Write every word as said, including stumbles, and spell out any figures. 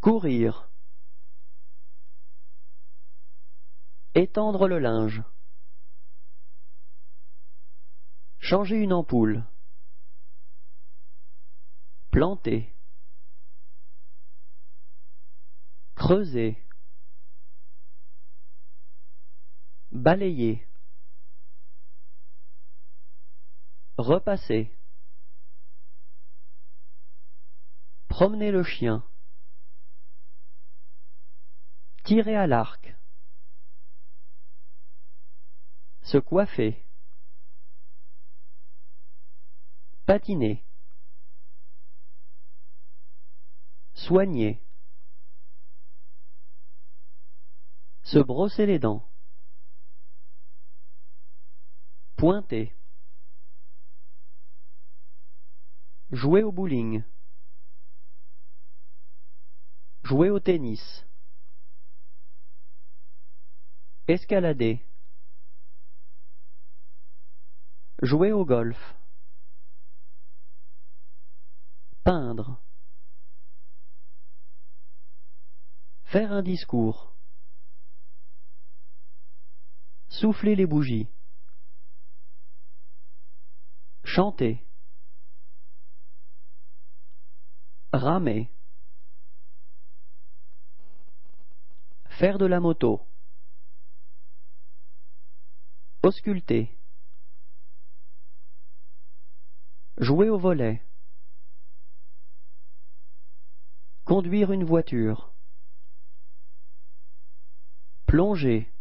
courir, étendre le linge, changer une ampoule, planter, creuser, balayer, repasser, promener le chien, tirer à l'arc, se coiffer, patiner, soigner, se brosser les dents, pointer, jouer au bowling, jouer au tennis, escalader, jouer au golf, peindre, faire un discours, souffler les bougies, chanter, ramer, faire de la moto, ausculter, jouer au volet, conduire une voiture, plonger,